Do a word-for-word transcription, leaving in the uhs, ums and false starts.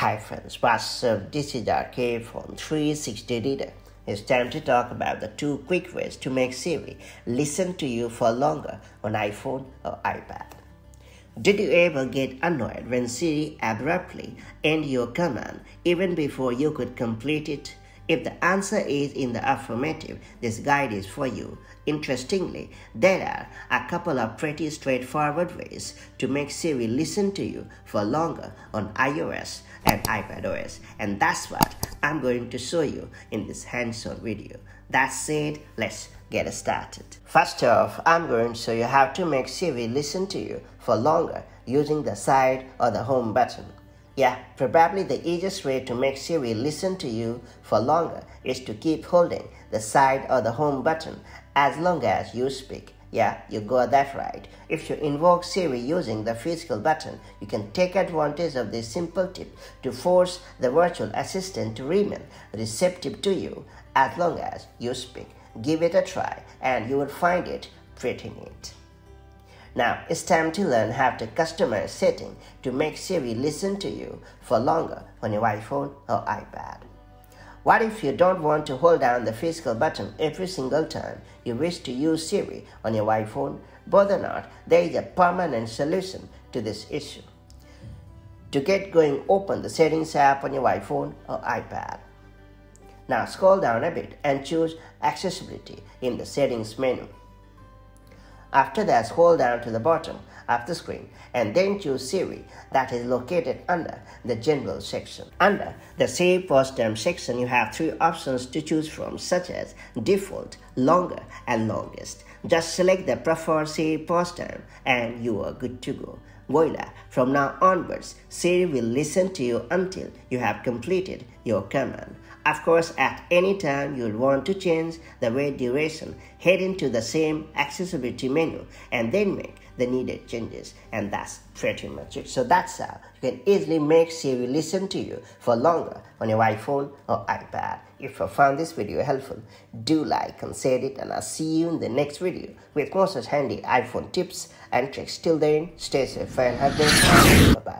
Hi friends, what's up? This is D K from three sixty Reader. It's time to talk about the two quick ways to make Siri listen to you for longer on iPhone or iPad. Did you ever get annoyed when Siri abruptly ends your command even before you could complete it? If the answer is in the affirmative, this guide is for you. Interestingly, there are a couple of pretty straightforward ways to make Siri listen to you for longer on iOS and iPadOS, and that's what I'm going to show you in this hands-on video. That said, let's get started. First off, I'm going to show you how to make Siri listen to you for longer using the side or the home button. Yeah, probably the easiest way to make Siri listen to you for longer is to keep holding the side or the home button as long as you speak. Yeah, you got that right. If you invoke Siri using the physical button, you can take advantage of this simple tip to force the virtual assistant to remain receptive to you as long as you speak. Give it a try and you will find it pretty neat. Now, it's time to learn how to customize settings to make Siri listen to you for longer on your iPhone or iPad. What if you don't want to hold down the physical button every single time you wish to use Siri on your iPhone? Bother not, there is a permanent solution to this issue. To get going, open the Settings app on your iPhone or iPad. Now, scroll down a bit and choose Accessibility in the Settings menu. After that, scroll down to the bottom of the screen and then choose Siri, that is located under the General section. Under the Save Pause Time section, you have three options to choose from, such as Default, Longer and Longest. Just select the preferred Save Pause Time and you are good to go. Voila! From now onwards, Siri will listen to you until you have completed your command. Of course, at any time you'll want to change the wait duration, head into the same accessibility menu and then make the needed changes. And that's pretty much it. So that's how you can easily make Siri listen to you for longer on your iPhone or iPad. If you found this video helpful, do like and share it, and I'll see you in the next video with more such handy iPhone tips and tricks. Till then, stay safe and have a good day. Bye-bye.